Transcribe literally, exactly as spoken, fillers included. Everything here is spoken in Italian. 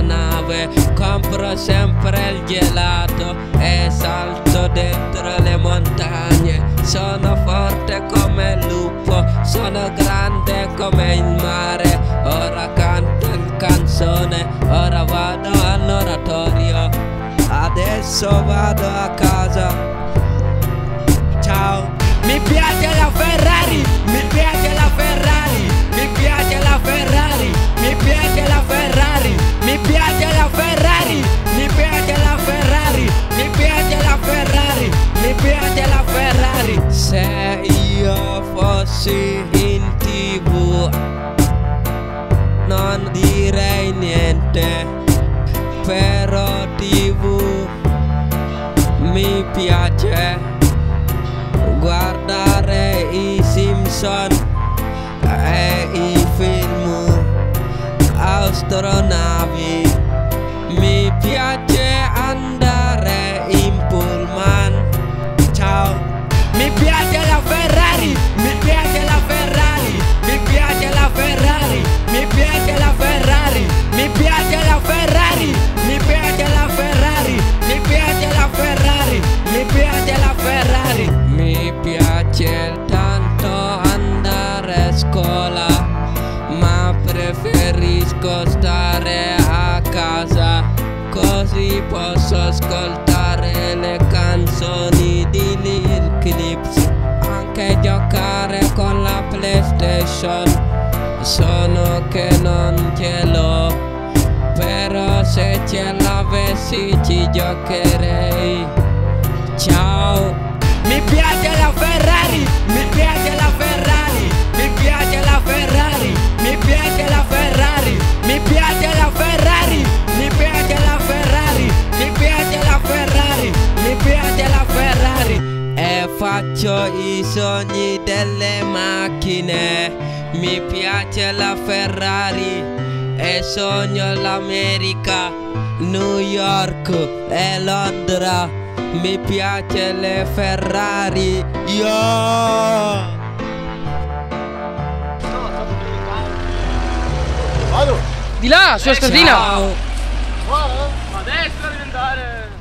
la nave, compro sempre il gelato e salto dentro le montagne. Sono forte come il lupo, sono grande come il mare. Ora canto il canzone, ora vado all'oratorio. Adesso vado a casa. Ciao. Mi piace la Ferrari, mi piace la Ferrari, mi piace la Ferrari, mi piace la Ferrari, mi piace la Ferrari, mi piace la Ferrari, mi piace la Ferrari, mi piace la Ferrari. Se io fossi in TV non direi niente, però TV mi piace. Guardare i Simpson e i film astronavi. Mi piace andare in pullman. Ciao. Mi piace la Ferrari, mi piace la Ferrari, mi piace la Ferrari, mi piace la Ferrari, mi piace la Ferrari, mi piace la Ferrari, mi piace la Ferrari, mi piace la Ferrari. Mi piace tanto andare a scuola, ma preferisco stare a casa, così posso ascoltare le canzoni di Lil' Clips, anche giocare con la PlayStation. Sono che non ce l'ho, però se ce l'avessi ci giocherei. Ciao. Mi piace la Ferrari, mi piace la Ferrari, mi piace la Ferrari, mi piace la Ferrari, mi piace la Ferrari, mi piace la Ferrari, mi piace la Ferrari, mi piace la Ferrari. E faccio i sogni delle macchine, mi piace la Ferrari e sogno l'America, New York e Londra. Mi piace le Ferrari, yo. Vado. Di là, sulla stradina. Ciao. Qua, eh? A destra devi andare.